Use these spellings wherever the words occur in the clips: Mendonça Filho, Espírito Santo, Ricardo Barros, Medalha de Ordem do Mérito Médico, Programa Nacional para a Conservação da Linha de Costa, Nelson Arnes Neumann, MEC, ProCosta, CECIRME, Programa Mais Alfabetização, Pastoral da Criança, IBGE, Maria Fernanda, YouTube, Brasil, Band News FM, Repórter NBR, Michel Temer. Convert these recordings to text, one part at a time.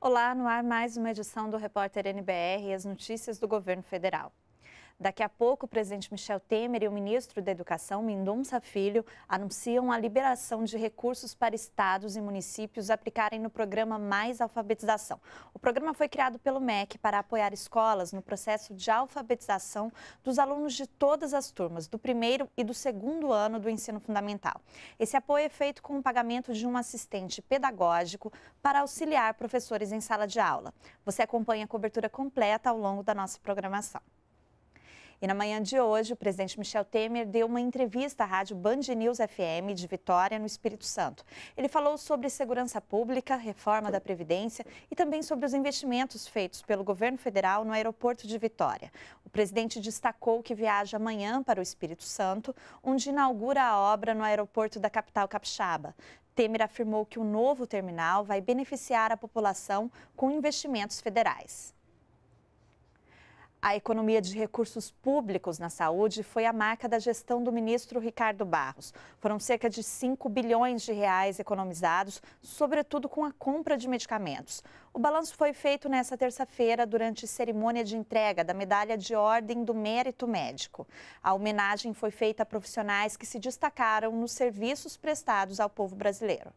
Olá, no ar mais uma edição do Repórter NBR e as notícias do governo federal. Daqui a pouco, o presidente Michel Temer e o ministro da Educação, Mendonça Filho, anunciam a liberação de recursos para estados e municípios aplicarem no programa Mais Alfabetização. O programa foi criado pelo MEC para apoiar escolas no processo de alfabetização dos alunos de todas as turmas, do primeiro e do segundo ano do ensino fundamental. Esse apoio é feito com o pagamento de um assistente pedagógico para auxiliar professores em sala de aula. Você acompanha a cobertura completa ao longo da nossa programação. E na manhã de hoje, o presidente Michel Temer deu uma entrevista à rádio Band News FM de Vitória, no Espírito Santo. Ele falou sobre segurança pública, reforma da Previdência e também sobre os investimentos feitos pelo governo federal no aeroporto de Vitória. O presidente destacou que viaja amanhã para o Espírito Santo, onde inaugura a obra no aeroporto da capital capixaba. Temer afirmou que o novo terminal vai beneficiar a população com investimentos federais. A economia de recursos públicos na saúde foi a marca da gestão do ministro Ricardo Barros. Foram cerca de 5 bilhões de reais economizados, sobretudo com a compra de medicamentos. O balanço foi feito nesta terça-feira durante cerimônia de entrega da Medalha de Ordem do Mérito Médico. A homenagem foi feita a profissionais que se destacaram nos serviços prestados ao povo brasileiro.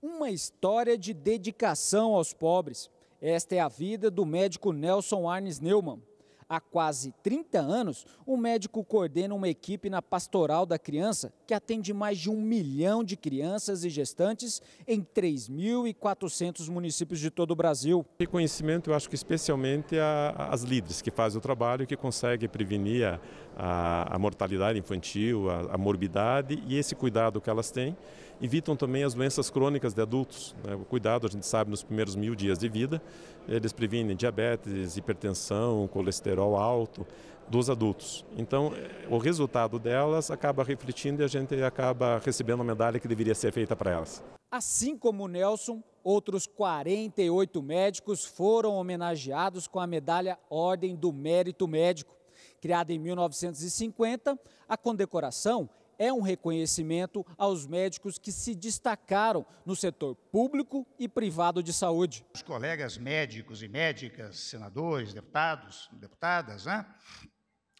Uma história de dedicação aos pobres. Esta é a vida do médico Nelson Arnes Neumann. Há quase 30 anos, o médico coordena uma equipe na Pastoral da Criança que atende mais de 1 milhão de crianças e gestantes em 3.400 municípios de todo o Brasil. Reconhecimento, eu acho que especialmente às líderes que fazem o trabalho, que conseguem prevenir a mortalidade infantil, a morbidade, e esse cuidado que elas têm. Evitam também as doenças crônicas de adultos, né? O cuidado, a gente sabe, nos primeiros 1.000 dias de vida, eles previnem diabetes, hipertensão, colesterol alto dos adultos. Então, o resultado delas acaba refletindo e a gente acaba recebendo a medalha que deveria ser feita para elas. Assim como o Nelson, outros 48 médicos foram homenageados com a medalha Ordem do Mérito Médico. Criada em 1950, a condecoração é um reconhecimento aos médicos que se destacaram no setor público e privado de saúde. Os colegas médicos e médicas, senadores, deputados, deputadas, né,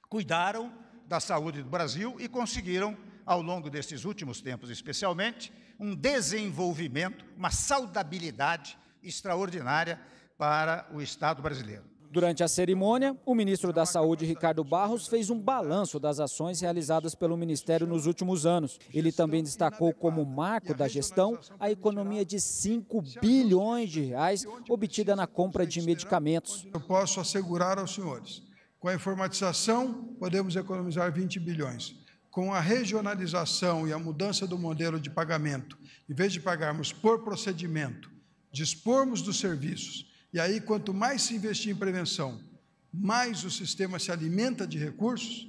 cuidaram da saúde do Brasil e conseguiram, ao longo destes últimos tempos especialmente, um desenvolvimento, uma saudabilidade extraordinária para o Estado brasileiro. Durante a cerimônia, o ministro da Saúde, Ricardo Barros, fez um balanço das ações realizadas pelo Ministério nos últimos anos. Ele também destacou como marco da gestão a economia de 5 bilhões de reais obtida na compra de medicamentos. Eu posso assegurar aos senhores, com a informatização podemos economizar 20 bilhões. Com a regionalização e a mudança do modelo de pagamento, em vez de pagarmos por procedimento, dispormos dos serviços. E aí, quanto mais se investir em prevenção, mais o sistema se alimenta de recursos,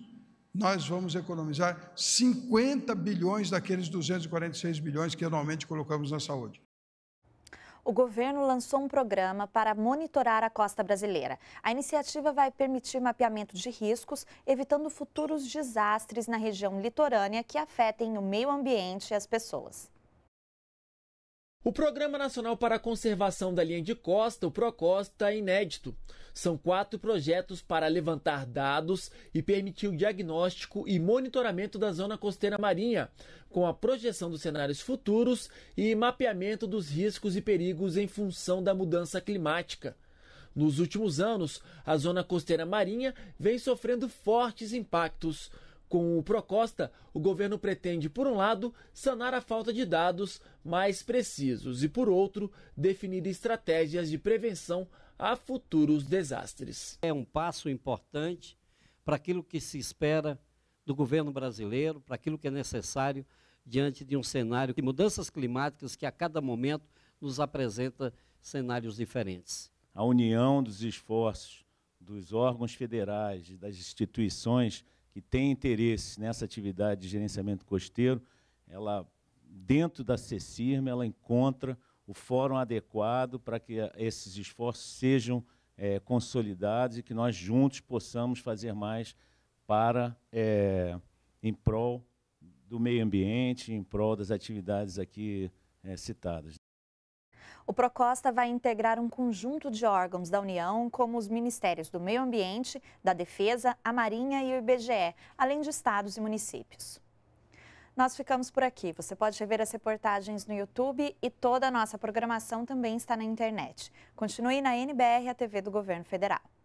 nós vamos economizar 50 bilhões daqueles 246 bilhões que anualmente colocamos na saúde. O governo lançou um programa para monitorar a costa brasileira. A iniciativa vai permitir mapeamento de riscos, evitando futuros desastres na região litorânea que afetem o meio ambiente e as pessoas. O Programa Nacional para a Conservação da Linha de Costa, o ProCosta, é inédito. São 4 projetos para levantar dados e permitir o diagnóstico e monitoramento da zona costeira marinha, com a projeção dos cenários futuros e mapeamento dos riscos e perigos em função da mudança climática. Nos últimos anos, a zona costeira marinha vem sofrendo fortes impactos. Com o ProCosta, o governo pretende, por um lado, sanar a falta de dados mais precisos e, por outro, definir estratégias de prevenção a futuros desastres. É um passo importante para aquilo que se espera do governo brasileiro, para aquilo que é necessário diante de um cenário de mudanças climáticas que a cada momento nos apresenta cenários diferentes. A união dos esforços dos órgãos federais e das instituições que tem interesse nessa atividade de gerenciamento costeiro, ela, dentro da CECIRME, ela encontra o fórum adequado para que esses esforços sejam consolidados e que nós juntos possamos fazer mais para, em prol do meio ambiente, em prol das atividades aqui citadas. O ProCosta vai integrar um conjunto de órgãos da União, como os Ministérios do Meio Ambiente, da Defesa, a Marinha e o IBGE, além de estados e municípios. Nós ficamos por aqui. Você pode rever as reportagens no YouTube e toda a nossa programação também está na internet. Continue na NBR, a TV do Governo Federal.